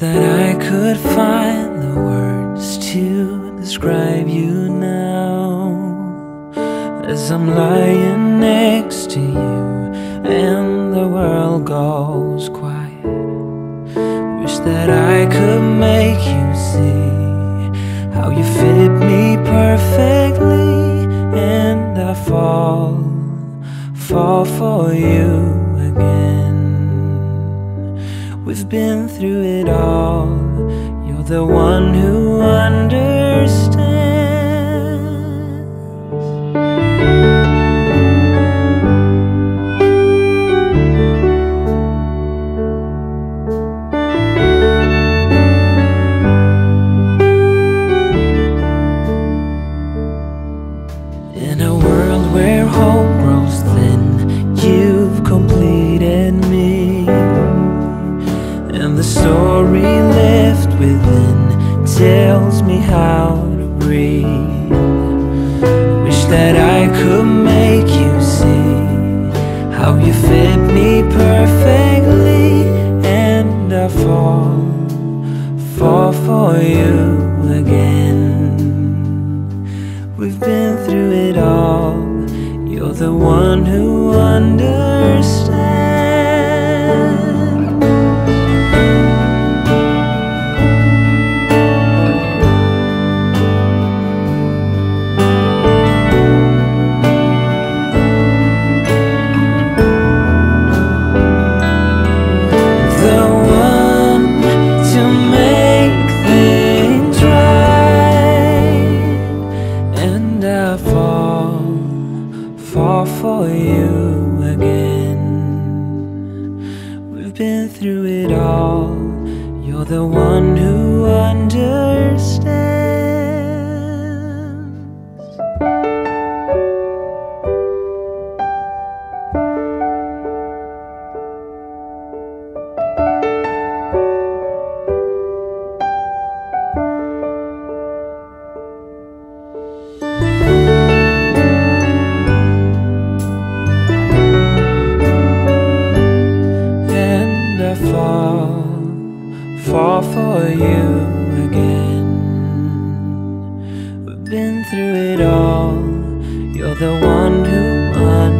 that I could find the words to describe you now, as I'm lying next to you and the world goes quiet. Wish that I could make you see how you fit me perfectly, and I fall for you again. We've been through it all, you're the one who understands. In a world where hope grows thin, you've completed me, and the story left within tells me how to breathe. Wish that I could make you see how you fit me perfectly, and I fall for you again. We've been through it all, you're the one who understands. Fall for you again. We've been through it all, you're the one who understands. Fall for you again. We've been through it all, you're the one who understands.